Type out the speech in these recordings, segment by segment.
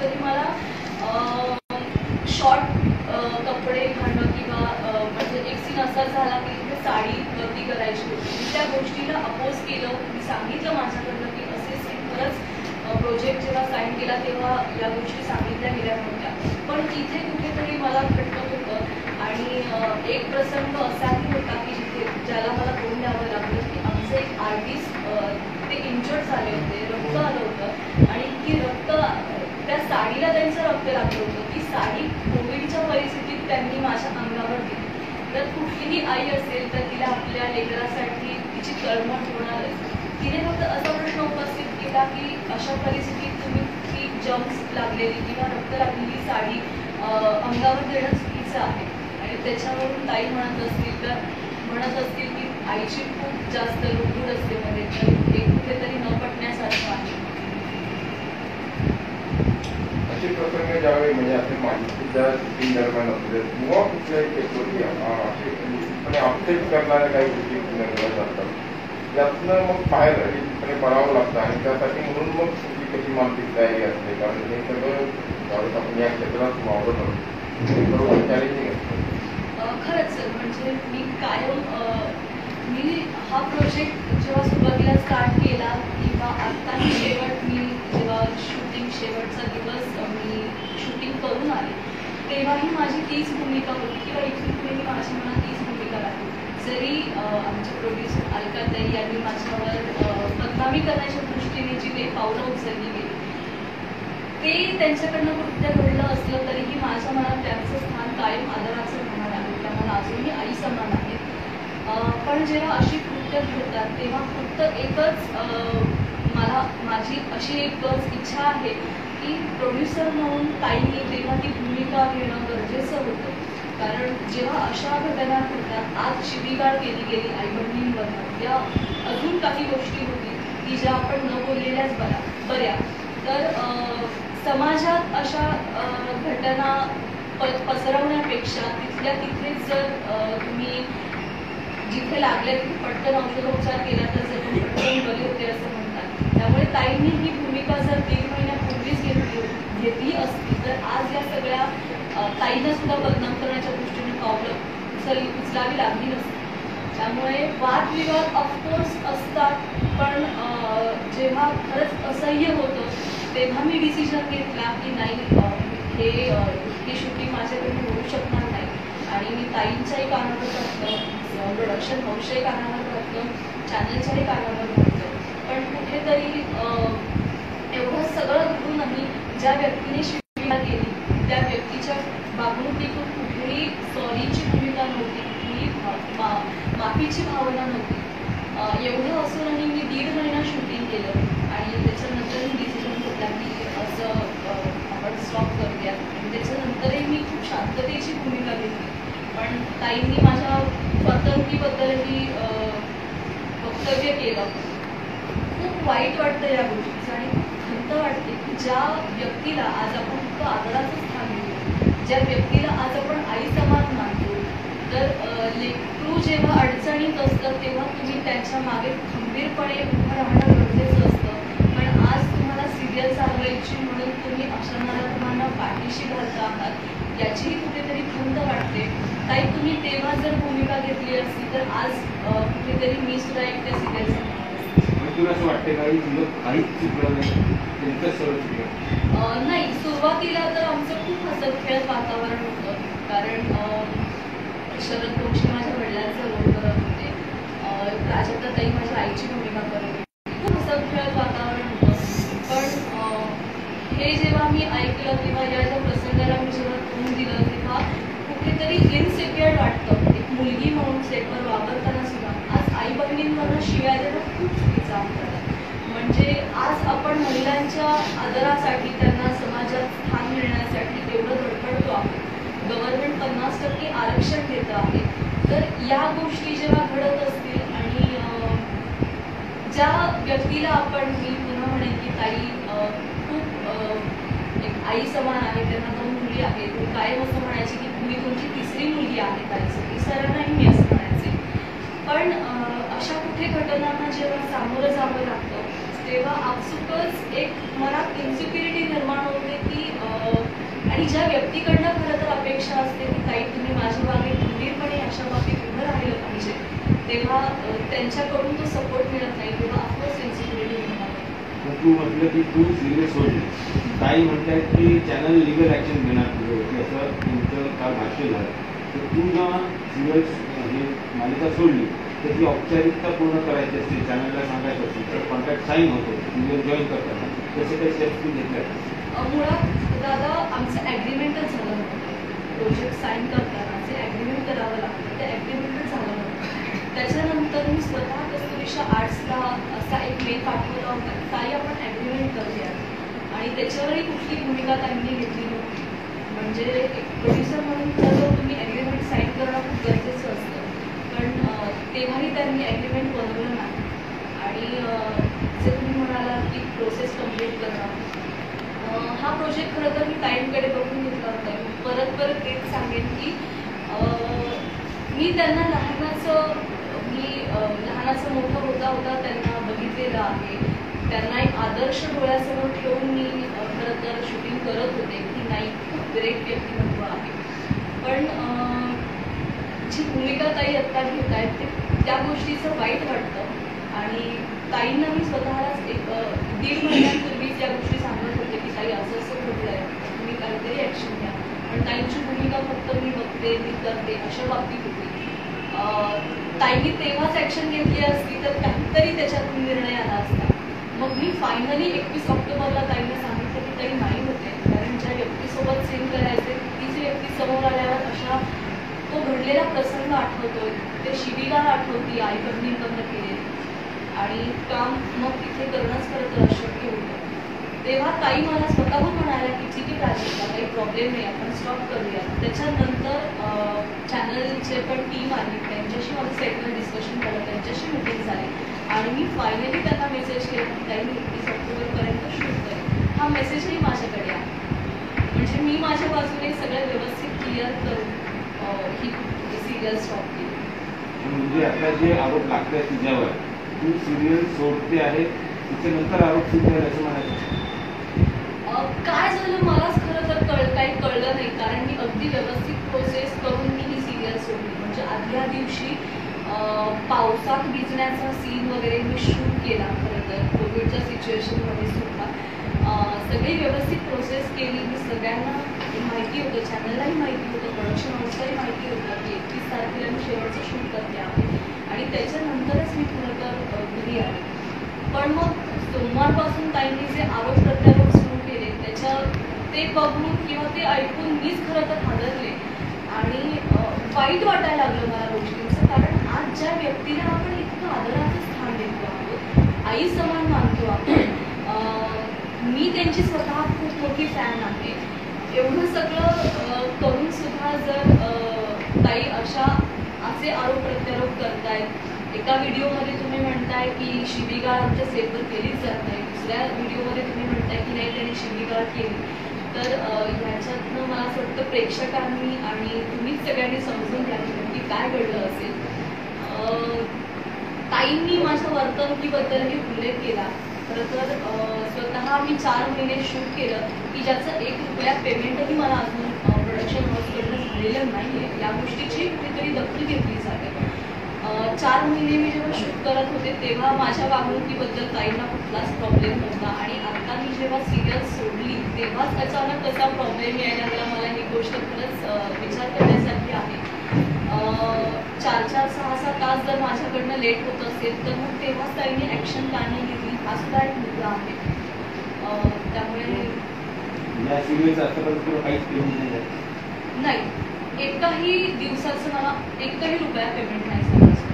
कधी मला शॉर्ट कपडे घालणं किंवा म्हणजे एक सीन असा झाला की तिथे साडी गर्दी करायची होती, त्या गोष्टीला अपोज केलं. मी सांगितलं माझ्याकडनं की असे सीन खरंच प्रोजेक्ट जेव्हा साईन केला तेव्हा या गोष्टी सांगितल्या गेल्या नव्हत्या, पण तिथे कुठेतरी मला खटकत होतं. आणि एक प्रसंग असाही होता की जिथे ज्याला मला तोंड द्यावं लागलं की आमचे एक आर्टिस्ट ते इंजर्ड झाले होते, रक्त आलं होतं आणि ती रक्त त्या साडीला त्यांचं रक्त लागलं होतं. ती साडी कोविडच्या परिस्थितीत त्यांनी माझ्या अंगावर दिली, तर कुठलीही आई असेल तर तिला आपल्या लेकरासाठी तिची तळमळ होणारच. तिने फक्त असा प्रश्न उपस्थित केला की अशा परिस्थितीत तुम्ही ती जम्स लागलेली किंवा रक्त लागलेली साडी अंगावर देणं चुकीचं आहे. आणि त्याच्यावरून ताई म्हणत असतील की आईची खूप जास्त लुडबुड असते मध्ये, तर ते कुठेतरी न पटण्यासारखं आहे. असे प्रसंग ज्यावेळी म्हणजे असे माणसाच्या शूटिंग दरम्यान असले किंवा कुठल्याही क्षेत्रात अपसेट करणाऱ्या काही गोष्टी निर्माण जातात, यातनं मग बाहेर निश्चितपणे पडावं लागतं. आणि त्यासाठी म्हणून मग तुमची कशी मानसिक तयारी असते, कारण हे सगळं ज्यावेळेस आपण या क्षेत्रात वावरत आहोत बरोबर चॅलेंजिंग असतं खरंच. म्हणजे मी हा प्रोजेक्ट जेव्हा सुरुवातीला स्टार्ट केला किंवा आत्ता शेवट मी जेव्हा शूटिंग शेवटचा दिवस मी शूटिंग करून आले तेव्हाही माझी तीच भूमिका होती किंवा इथून माझी मला तीच भूमिका लागली. जरी आमचे प्रोड्युसर अलकाताई यांनी माझ्यावर बदनामी करण्याच्या दृष्टीने जी काही पावलं उचलली गेली ते त्यांच्याकडनं कृत्य घडलं असलं तरीही माझ्या मनात त्यांचं स्थान कायम आदराचं राहणार आहे. त्या मला अजूनही आई समान आहे. पण जेव्हा अशी कृत्य घडतात तेव्हा फक्त एकच माझी अशी एकच इच्छा आहे की प्रोड्युसर म्हणून ताईंनी तेव्हा ती भूमिका घेणं गरजेचं होतं, कारण जेव्हा अशा घटना घडतात आज शिबिगाळ केली गेली आईवडिलांवर या अजून काही गोष्टी होती की ज्या आपण न बोललेल्याच बऱ्या, तर समाजात अशा घटना पसरवण्यापेक्षा तिथल्या तिथेच जर तुम्ही जिथे लागले तिथे पटकन औषधोपचार केला तर जर पटकन बरे होते असं म्हणतात. त्यामुळे ताईंनी ही भूमिका जर 3 महिन्यापूर्वीच घेतली असती तर आज या सगळ्या ताईंना सुद्धा बदनाम करण्याच्या दृष्टीने पावलं उचलावी लागली नसते. त्यामुळे वादविवाद ऑफकोर्स असतात, पण जेव्हा खरंच असह्य होतं तेव्हा मी डिसिजन घेतला की नाही, हे शूटिंग माझ्याकडून होऊ शकणार नाही. आणि मी ताईंच्याही कारणावर घातलं, प्रोडक्शन हाऊसच्याही कारणावर घातलं, चॅनलच्याही कारणावर घातलं, पण कुठेतरी एवढं सगळं घडूनही ज्या व्यक्तीने शिबिगाळ केली त्या व्यक्तीच्या वागणुकीतून कुठेही सॉरीची भूमिका नव्हती, कुठेही माफीची भावना नव्हती. एवढं असूनही मी 1.5 महिना शूटिंग केलं आणि त्याच्यानंतरही डिसिजन घेतला की असं आपण स्टॉप करूया. आणि त्याच्यानंतरही मी खूप शांततेची भूमिका घेतली, पण ताईंनी माझ्या पतंगीबद्दलही वक्तव्य केलं. खूप वाईट वाटतं या गोष्टीचं आणि खंत वाटते की ज्या व्यक्तीला आज आपण इतकं आदराचं स्थान देतो, ज्या व्यक्तीला आज आपण आई समान मानतो, तर लेकरू जेव्हा अडचणीत असतं तेव्हा तुम्ही त्यांच्या मागे खंबीरपणे उभं राहणं गरजेचं असतं. पण आज तुम्हाला सिरियल चालवायची म्हणून तुम्ही अशा मुलांना पाठीशी घालता आहात याचीही कुठेतरी खंत वाटते. काही तुम्ही तेव्हा जर भूमिका घेतली असती तर आज कुठेतरी मी सुद्धा एकट्या सिरियल नाही. सुरुवातीला तर आमचं खूप हसत खेळत वातावरण होतं, कारण शरद जोशी माझ्या वडिलांचा रोल करत होते, प्राजक्ता ताई माझ्या आईची भूमिका करत होती. खूप हसत खेळत वातावरण होतं, पण हे जेव्हा मी ऐकलं किंवा या ज्या प्रसंगाला मी जेव्हा तोंड दिलं तेव्हा कुठेतरी इनसिक्युअर वाटतं. एक मुलगी म्हणून सेटवर वापरताना सुद्धा आज आई बहिणींवर शिव्या देणं खूप म्हणजे आज आपण महिलांच्या आदरासाठी त्यांना समाजात स्थान मिळण्यासाठी एवढं धडपडतो आहोत. गव्हर्नमेंट 50% आरक्षण देतं आहे, तर या गोष्टी जेव्हा घडत असतील आणि ज्या व्यक्तीला आपण मी पुन्हा म्हणेन की ताई खूप एक आई समान आहे, त्यांना 2 मुली आहेत, कायम असं म्हणायची की तुम्ही तुमची 3री मुलगी आहे ताईचं, तिसऱ्यांनाही मी असं म्हणायचे. पण अशा कुठे घटनांना जेव्हा सामोरं जावं लागतं तेव्हा आपसुकच एक मनात इन्सिक्युरिटी निर्माण होते की आणि ज्या व्यक्तीकडनं खरं तर अपेक्षा असते की ताई तुम्ही माझी बाबतीत खंबीरपणे अशा बाबतीत उभं राहिलं पाहिजे, तेव्हा त्यांच्याकडून तो सपोर्ट मिळत नाही तेव्हा आपलं सेन्सिटिव्हिटी होणार. तू म्हटलं की तू सिरियस होईल, ताई म्हणतात की चॅनल लिगल ॲक्शन घेणार होती असं तुमचं काल भाष्य झालं, तर तू जेव्हा सिरियस म्हणजे मालिका सोडली तर ती औपचारिकता पूर्ण करायची असते, चॅनलला सांगायचं असते, तर कॉन्ट्रॅक्ट साईन होतो तुम्ही जॉईन करताना, तसे काही स्टेप्स तू घेतल्या? मुळात दादा आमचं ॲग्रीमेंटच झालं नव्हतं, प्रोजेक्ट साईन करताना जे ॲग्रीमेंट करावं लागतं ते ॲग्रीमेंटच झालं नव्हतं. त्याच्यानंतर मी स्वतः कस्तुरीच्या आर्ट्सला असा एक मेल पाठवला होता की काही आपण ॲग्रीमेंट करूया, आणि त्याच्यावरही कुठली भूमिका त्यांनी घेतली नव्हती. म्हणजे एक प्रोड्युसर म्हणून खरं तुम्ही ॲग्रीमेंट साईन करणं खूप गरजेचं असतं, पण तेव्हाही त्यांनी ॲग्रीमेंट बनवलं नाही. आणि जे तुम्ही म्हणाला की प्रोसेस कम्प्लीट करणं, हा प्रोजेक्ट खरं तर मी ताईंकडे बघून घेतला होता. परत परत एक सांगेन की मी त्यांना लहानाचं मोठं होता होता त्यांना बघितलेलं आहे, त्यांना एक आदर्श डोळ्यासमोर ठेवून मी खरं तर शूटिंग करत होते की नाही खूप ग्रेट व्यक्तिमत्व आहे. पण जी भूमिका ताई आत्ता घेत आहेत ते त्या गोष्टीचं वाईट वाटतं, आणि ताईंना मी स्वतःलाच एक 1.5 महिन्यांपूर्वी त्या गोष्टी सांगत होते की ताई असं असं घडलं आहे तुम्ही काहीतरी ॲक्शन घ्या, पण ताईंची भूमिका फक्त मी बघते मी करते अशा बाबतीत होती. ताईंनी तेव्हाच ॲक्शन घेतली असती तर काहीतरी त्याच्यातून निर्णय आला असता. मग मी फायनली 21 ऑक्टोबरला ताईंना सांगितलं की ताई नाही होते, कारण ज्या व्यक्तीसोबत सीन करायचे तीच व्यक्ती समोर आल्यावर अशा तो घडलेला प्रसंग आठवतोय, ते शिवीला आठवती आई बंद केले आणि काम मग तिथे करणंच खरं तर अशक्य होतं. तेव्हा ताई मला स्वतःहून म्हणाल्या की ठीक आहे प्राजक्ता काही प्रॉब्लेम नाही आपण स्टॉप करूया. त्याच्यानंतर चॅनलचे पण टीम आली, त्यांच्याशी माझं सेटवर डिस्कशन झालं, त्यांच्याशी मिटिंग झाली, आणि मी फायनली त्यांना मेसेज केला की ताई मी 21 ऑक्टोबरपर्यंत शूट करेन. हा मेसेजही माझ्याकडे आहे, म्हणजे मी माझ्या बाजूने सगळं व्यवस्थित क्लिअर करून ही सिरियल स्टॉप केली. म्हणजे आता जे आरोप लागत आहेत तुझ्यावर तू सिरियल सोडते आहे त्याच्यानंतर आरोप सुरू झाला असं म्हणायचं? काय झालं मलाच खरं तर काही कळलं नाही, कारण मी अगदी व्यवस्थित प्रोसेस करून मी ही सिरियल सोडली. म्हणजे आदल्या दिवशी पावसात भिजण्याचा सीन वगैरे मी शूट केला, खरं तर कोविडच्या सिच्युएशनमध्ये सुद्धा सगळी व्यवस्थित प्रोसेस केली. मी सगळ्यांना माहिती होतं, चॅनललाही माहिती होतं, प्रोडक्शन हाऊसलाही माहिती होतं की 31 तारखेला मी शेवटचं शूट करते आहे, आणि त्याच्यानंतरच मी खरं तर घरी आले. पण मग सोमवारपासून ताईंनी जे आरोप प्रत्यारोप सुरू केले ते बघून किंवा ते ऐकून मीच खरं तर हादरले, आणि वाईट वाटायला लागलं मला गोष्टींचं. कारण आज ज्या व्यक्तीला आपण इतकं आदराचं स्थान देतो आहोत, आई समान मानतो आपण, मी त्यांची स्वतः खूप मोठी फॅन आहे, एवढं सगळं करून सुद्धा जर ताई अशा असे आरोप प्रत्यारोप करतायत. एका व्हिडिओमध्ये तुम्ही म्हणताय की शिवीगाळ आमच्या सेटवर केलीच जात नाही, दुसऱ्या व्हिडिओमध्ये तुम्ही म्हणताय की नाही त्यांनी शिवीगाळ केली. तर ह्याच्यातनं मला असं वाटतं प्रेक्षकांनी आणि तुम्हीच सगळ्यांनी समजून घ्या की काय घडलं असेल. ताईंनी माझ्या वर्तणुकीबद्दलही उल्लेख केला. खरं तर स्वतः मी 4 महिने शूट केलं की ज्याचं 1 रुपया पेमेंटही मला अजून प्रोडक्शन हाऊसकडनं झालेलं नाही आहे. या गोष्टीची कुठेतरी दखल घेतली जाते. 4 महिने मी जेव्हा शूट करत होते तेव्हा माझ्या वागणुकीबद्दल ताईंना कुठलाच प्रॉब्लेम नव्हता, आणि आता मी जेव्हा सिरियल सोडली तेव्हाच अचानक कसा प्रॉब्लेम यायला लागला मला ही गोष्ट खरंच विचार करण्यासाठी आहे. 4-4, 6-6 तास जर माझ्याकडनं लेट होत असेल तर मग तेव्हाच त्यांनी ॲक्शन का नाही घेतली हा सुद्धा एक मुद्दा आहे. त्यामुळे नाही एकाही दिवसाचं मला ₹1 पेमेंट नाही समजलं.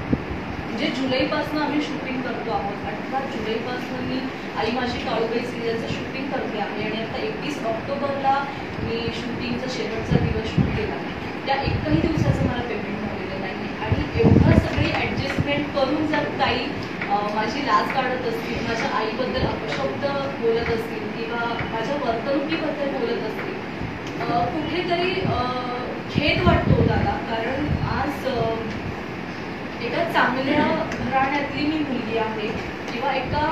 म्हणजे जुलैपासून आम्ही शूटिंग करतो आहोत, 18 जुलैपासून मी आई माझी काळूबाई सिरियलचं शूटिंग करते आहे, आणि आता 21 ऑक्टोबरला मी शूटिंगचा शेवटचा दिवस शूट केला. त्या एकाही दिवसाचं मला पेमेंट झालेलं नाही, आणि एवढं सगळी ॲडजस्टमेंट करून जर ताई माझी लाज काढत असतील, माझ्या आईबद्दल अपशब्द बोलत असतील, किंवा माझ्या वर्तणुकीबद्दल बोलत असतील, कुठेतरी खेद वाटतो दादा. कारण आज एका चांगल्या घराण्यातली मी मुलगी आहे, किंवा एका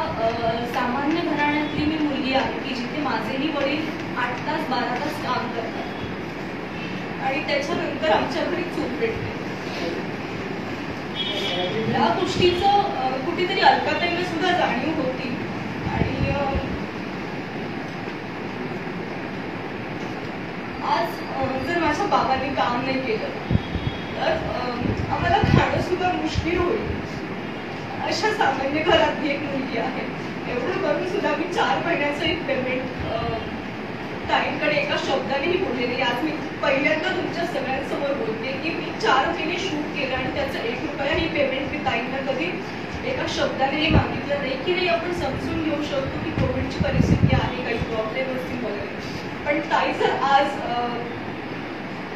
सामान्य घराण्यातली मी मुलगी मुलगी आहे की जिथे माझेही वडील 8 तास 12 तास काम करतात आणि त्याच्यानंतर आमच्या घरी चूक भेटते. या गोष्टीचं कुठेतरी अल्पतेने सुद्धा जाणीव होती आणि आज जर माझ्या बाबांनी काम नाही केलं तर आम्हाला खाणं सुद्धा मुश्किल होईल. अशा सामान्य घरात एक मुलगी आहे, एवढं करून सुद्धा मी 4 महिन्याचं एक पेमेंट ताईंकडे एका शब्दानेही बोलले नाही. आज मी पहिल्यांदा तुमच्या सगळ्यांसमोर बोलते की मी 4 महिने शूट केलं आणि त्याचं 1 रुपयाही पेमेंट मी ताईंना कधी एका शब्दानेही मागितलं नाही की नाही आपण समजून घेऊ शकतो की कोविडची परिस्थिती आहे, काही प्रॉब्लेम असतील वगैरे. पण ताई जर आज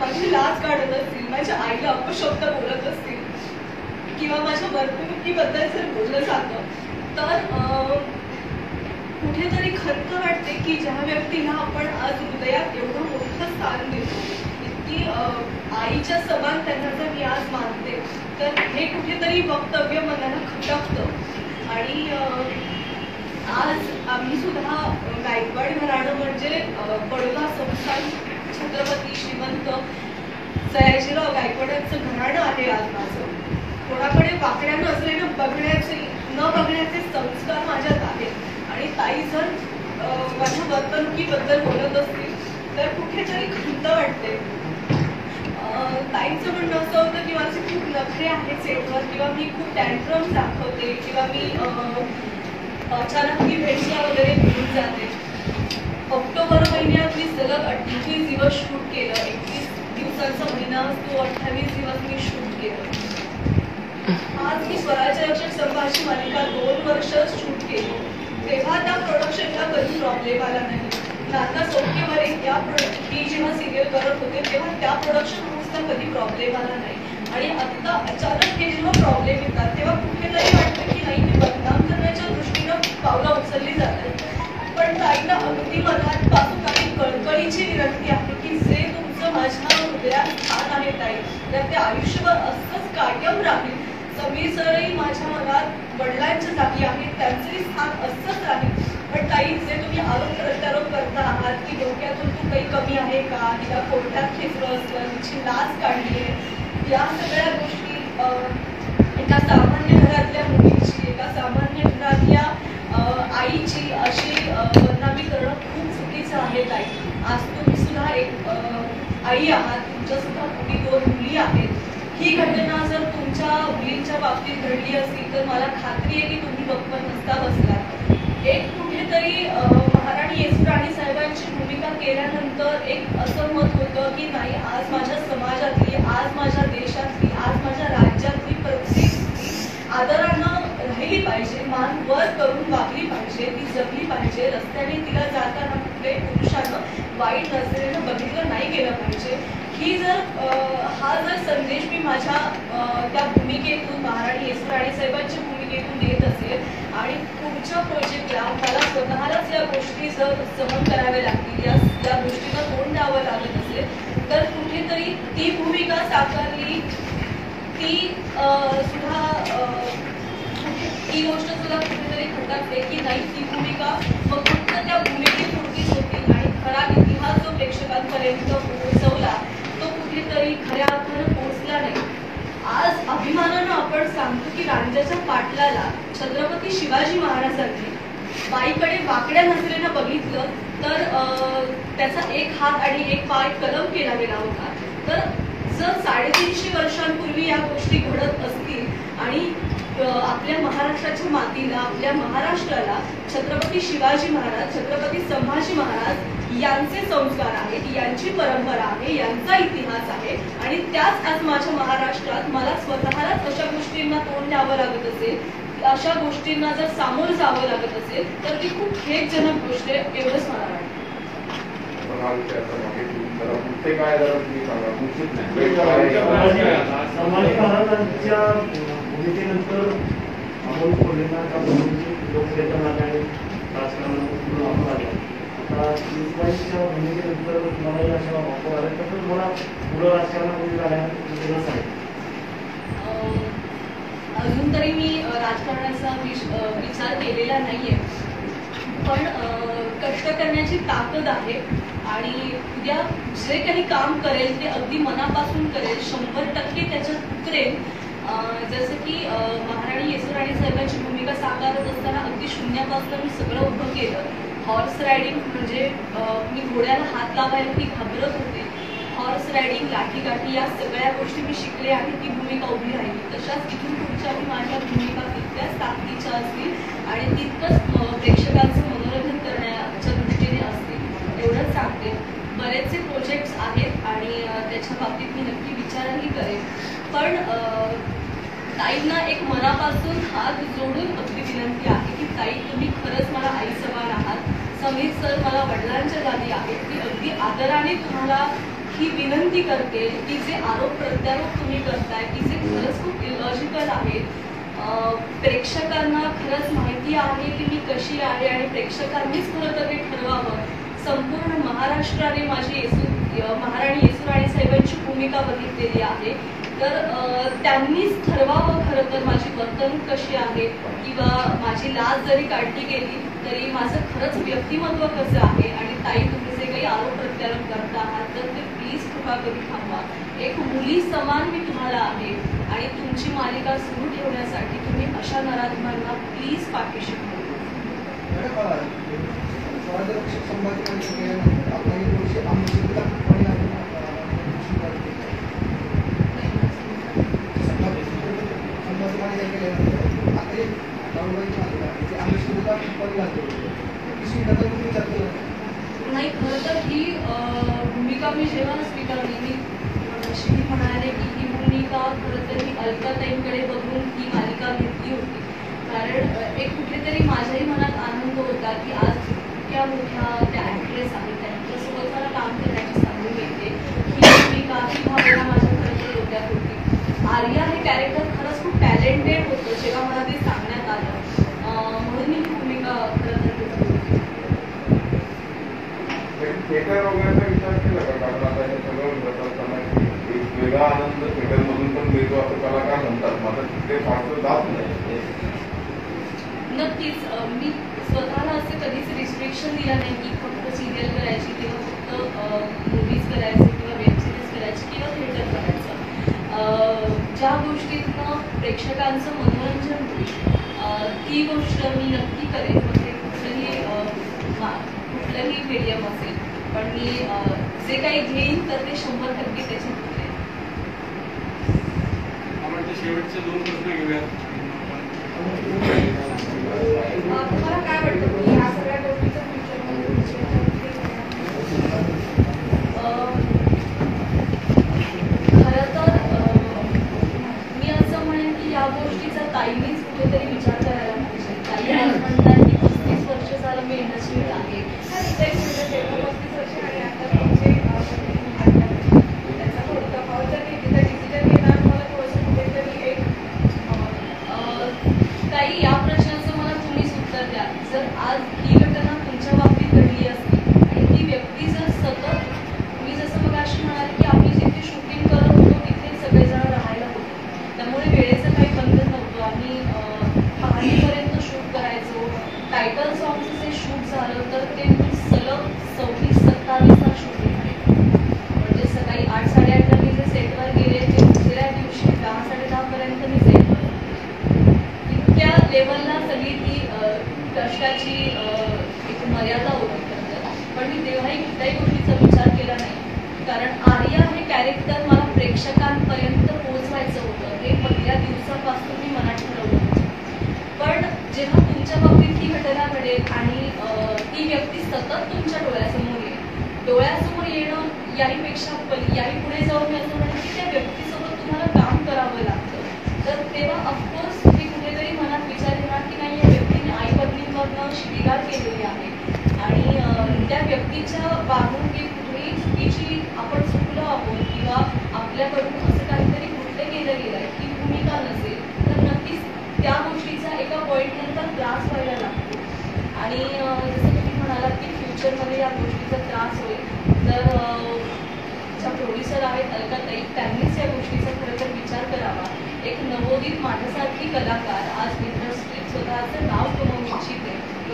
माझी लाज काढत असतील, माझ्या आईला अपशब्द बोलत असतील किंवा माझ्या वर्तणुकीबद्दल जर बोललं जातं तर कुठेतरी खंत वाटते की ज्या व्यक्तीला आपण आज हृदयात एवढं मोठं स्थान देतो, इतकी आईच्या समान त्यांना जर मी आज मानते तर हे कुठेतरी वक्तव्य मनाला खटकतं. आणि आज आम्ही सुद्धा गायकवाड घराणं म्हणजे बडोदा संस्थान छत्रपती श्रीमंत सयाजीराव गायकवाडांचं घराणं आहे. आज माझं कोणाकडे वाकड्या नसलेलं बघण्याचे न बघण्याचे संस्कार माझ्यात आहेत आणि ताई जर माझ्या वर्तणुकीबद्दल बोलत असतील तर कुठेतरी खंत वाटते. ताईंचं म्हणणं असं होतं की माझे खूप नखरे आहेत सेटवर किंवा मी खूप टॅन्ट्रम्स दाखवते किंवा मी अचानक मी भेटला वगैरे घेऊन जाते. ऑक्टोबर महिन्यात मी सलग 28 दिवस शूट केलं. 21 दिवसांचा महिना असतो, 28 दिवस मी शूट केलं. आज मी स्वराज्य रक्षक संभाषी मालिका 2 वर्ष शूट केली तेव्हा त्या प्रोडक्शनला कधी प्रॉब्लेम आला नाही. नाता सोडकेवर या ही जेव्हा सिरियल करत होते तेव्हा त्या प्रोडक्शन हाऊसला कधी प्रॉब्लेम आला नाही आणि आत्ता अचानक हे जेव्हा प्रॉब्लेम येतात तेव्हा कुठेतरी वाटतं की नाही ते बदनाम करण्याच्या दृष्टीनं पावलं उचलली जातात. पण ताईंना अगदी मनात पासून काही कळकळीची विनंती आहे की जे तुमचं माझ्या हृदयात स्थान आहे ताई तर ते आयुष्यभर असंच कायम राहील. समीर सरही माझ्या मनात वडिलांच्या जागी आहेत, त्यांचंही स्थान असंच राहील. पण ताई जे तुम्ही आरोप प्रत्यारोप करता आहात की डोक्यातून तू काही कमी आहे का, तिला कोर्टात खेचलं असलं, तिची लाच काढली आहे, या सगळ्या गोष्टी एका सामान्य घरातल्या मुलीची एका सामान्य घरातल्या आईची अशी बदनामी करणं खूप चुकीचं आहे ताई. आज तुम्ही सुद्धा एक आई आहात, तुमच्या सुद्धा कुठे 2 मुली आहेत. ही घटना जर तुमच्या मुलींच्या बाबतीत घडली असती तर मला खात्री आहे की तुम्ही गप्प नसता बसलात. एक कुठेतरी महाराणी येसुराणी साहेबांची भूमिका केल्यानंतर एक असं मत होतं की नाही आज माझ्या समाजातली, आज माझ्या देशातली, आज माझ्या राज्यातली प्रत्येक स्त्री आदरानं पाहिजे, मान वर करून वागली पाहिजे, ती जगली पाहिजे. रस्त्याने तिला जाताना कुठल्याही पुरुषानं वाईट नजरेनं बघितलं नाही गेलं पाहिजे. ही जर हा जर संदेश मी माझ्या त्या भूमिकेतून महाराणी येसुराणी साहेबांच्या भूमिकेतून देत असेल आणि पुढच्या प्रोजेक्टला मला स्वतःलाच या गोष्टी जर सहन कराव्या लागतील, या गोष्टीला तोंड द्यावं लागत असेल तर कुठेतरी ती भूमिका साकारली ती सुद्धा ही गोष्ट सुद्धा कुठेतरी खटकते की नाही ती भूमिका फक्त त्या भूमिकेपुरतीच होती आणि खरा इतिहास जो प्रेक्षकांपर्यंत पोहोचवला तो कुठेतरी खऱ्या अर्थानं पोहोचला नाही. आज अभिमानानं आपण सांगतो की रांजाच्या पाटलाला छत्रपती शिवाजी महाराजांनी बाईकडे वाकड्या नजरेनं बघितलं तर त्याचा 1 हात आणि 1 पाय कलम केला गेला होता. तर जर 350 वर्षांपूर्वी या गोष्टी घडत असतील आणि आपल्या महाराष्ट्राच्या मातीला, आपल्या महाराष्ट्राला छत्रपती शिवाजी महाराज, छत्रपती संभाजी महाराज यांचे संस्कार आहेत, यांची परंपरा आहे, यांचा इतिहास आहे आणि त्याच आज माझ्या महाराष्ट्रात मला स्वतःलाच अशा गोष्टींना तोंड द्यावं लागत असेल, अशा गोष्टींना जर सामोरं जावं लागत असेल तर ती खूप खेदजनक गोष्ट एवढंच मला वाटतं. त्यानंतर अमोल कोल्हेंना त्या भूमिकेत लोकनेता आणि राजकारणातून वापर आला. आता शिवसेनेच्या भूमिकेनंतर मलाही अशा वापर आल्या तर मला पुढं राजकारणामध्ये जाण्याची रस आहे. अजून तरी मी राजकारणाचा विचार केलेला नाही आहे पण कष्ट करण्याची ताकद आहे आणि उद्या जे काही काम करेल ते अगदी मनापासून करेल 100% त्याच्यात उतरेल। जसं की महाराणी येसुराणी साहेबांची भूमिका साकारत असताना अगदी शून्यापासून मी सगळं उभं केलं। हॉर्स रायडिंग म्हणजे मी घोड्याला हात लावायला ती घाबरत होते। हॉर्स रायडिंग लाठीकाठी या सगळ्या गोष्टी मी शिकले आणि ती भूमिका उभी राहिली। तशाच तिथून पुढच्या मी माझ्या भूमिका तितक्या ताकदीच्या असतील आणि तितकंच प्रेक्षकांचं मनोरंजन करण्याच्या दृष्टीने असतील एवढंच सांगते। बरेचसे प्रोजेक्ट्स आहेत आणि त्याच्या बाबतीत मी नक्की विचारही करेन, पण ताईंना एक मनापासून हात जोडून आपली विनंती आहे की ताई तुम्ही खरंच मला आई समान आहात। समीर सर मला वडिलांच्या जागी आहेत, मी अगदी आदराने तुम्हाला ही विनंती करते की जे आरोप प्रत्यारोप तुम्ही करताय की जे खरंच खूप इलॉजिकल आहेत। प्रेक्षकांना खरंच माहिती आहे की मी कशी आहे आणि प्रेक्षकांनीच खरं तर ते ठरवावं। संपूर्ण महाराष्ट्राने माझी महाराणी येसुराणी साहेबांची भूमिका बघितलेली आहे, तर त्यांनीच ठरवावं खरं तर माझी वर्तणूक कशी आहे किंवा माझी लाज जरी काढली गेली तरी माझं खरंच व्यक्तिमत्व कसं आहे। आणि ताई तुम्ही जे काही आरोप प्रत्यारोप करता आहात तर ते प्लीज कृपा करून थांबवा। एक मुली समान मी तुम्हाला आहे आणि तुमची मालिका सुरू ठेवण्यासाठी तुम्ही अशा नराधमांना प्लीज पाठीशी घ्या। नाही खरं तर ही भूमिका मी जेव्हा स्वीकारली मी अशीही म्हणाले की ही भूमिका खरं तर मी अलकाताईंकडे बघून ही मालिका घेतली होती, कारण एक कुठेतरी माझ्याही मनात आनंद होता की आज इतक्या मोठ्या त्या ॲक्ट्रेस आहेत त्यांच्यासोबत मला काम करण्याची संधी मिळते। ही भूमिका ही भावना माझ्या खरं तर डोक्यात होती। आर्या हे कॅरेक्टर खरंच खूप टॅलेंटेड होतं जेव्हा मला ते सांगण्यात आलं, म्हणून ही भूमिका खरं तर थिएटर वगैरेचा विचार केला का? कारण आता हे सगळं प्रकल्पांना एक वेगळा आनंद थिएटरमधून पण मिळतो असं कलाकार म्हणतात, मात्र तिथे फारसं जात नाही। नक्कीच मी स्वतःला असं कधीच रिस्ट्रिक्शन दिलं नाही की फक्त सिरियल करायची किंवा फक्त मूवीज करायची किंवा वेब सिरीज करायची किंवा थिएटर करायचं। ज्या गोष्टीतनं प्रेक्षकांचं मनोरंजन होईल ती गोष्ट मी नक्की करेन, म्हणजे कुठलंही मीडियम असेल, पण मी जे काही घेईन तर ते 100% त्याच्यात घेईन। शेवटचे 2 प्रश्न घेऊयात। तुम्हाला काय वाटतं की या सगळ्या गोष्टीचं खरं तर मी असं म्हणेन की या गोष्टीचा ताईनेच कुठेतरी विचार करायला पाहिजे। ताई आज म्हणतात की 35 वर्ष झालं मी इंडस्ट्रीत आहे,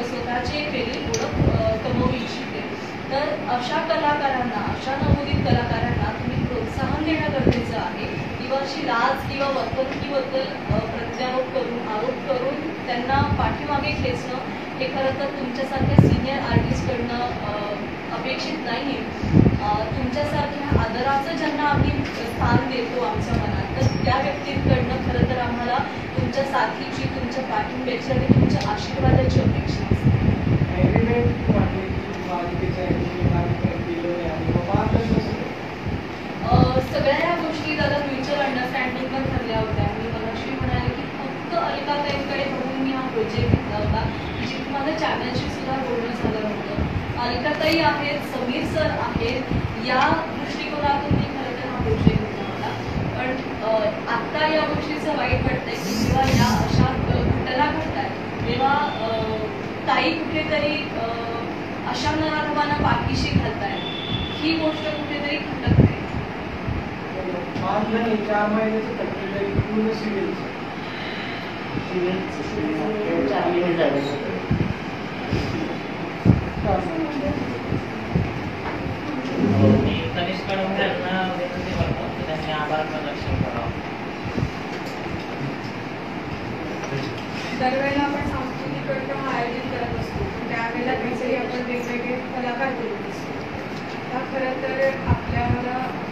स्वतःची एक वेगळी ओळख कमवू इच्छिते. तर अशा कलाकारांना, अशा नवोदित कलाकारांना तुम्ही प्रोत्साहन देणं गरजेचं आहे, किंवा अशी लाज किंवा वर्तणुकीबद्दल प्रत्यारोप करून, आरोप करून त्यांना पाठीमागे खेचणं हे खरं तर तुमच्यासारख्या सिनियर आर्टिस्टकडनं अपेक्षित नाही. तुमच्यासारख्या आदराचं ज्यांना आम्ही स्थान देतो आमच्या मनात, तर त्या व्यक्तींकडनं खरं तर आम्हाला तुमच्या साथीची, तुमच्या पाठिंब्याची आणि तुमच्या आशीर्वादाची अपेक्षा असते. सगळ्या ह्या गोष्टी दादा म्युच्युअल अंडरस्टँडिंग पण ठरल्या होत्या. मी मगाशी म्हणाले की फक्त अलका ताईंकडे बघून मी हा प्रोजेक्ट घेतला होता, जिथे माझं चॅनलशी सुद्धा बोलणं झालं होतं. अलका ताई आहेत, समीर सर आहेत, या दृष्टिकोनातून मी खरं तर हा प्रोजेक्ट घेतला होता. पण आत्ता या गोष्टीचं वाईट वाटतंय की जेव्हा या अशा घटना घडतात तेव्हा ताई कुठेतरी अशा नराधमांना पाठीशी घालतायत, ही गोष्ट कुठेतरी खटकते. दरवेळेला आपण सांस्कृतिक कार्यक्रम आयोजित करत असतो, त्यावेळेला काहीतरी आपण वेगवेगळे कलाकार बोलत असतो. खरं तर आपल्याला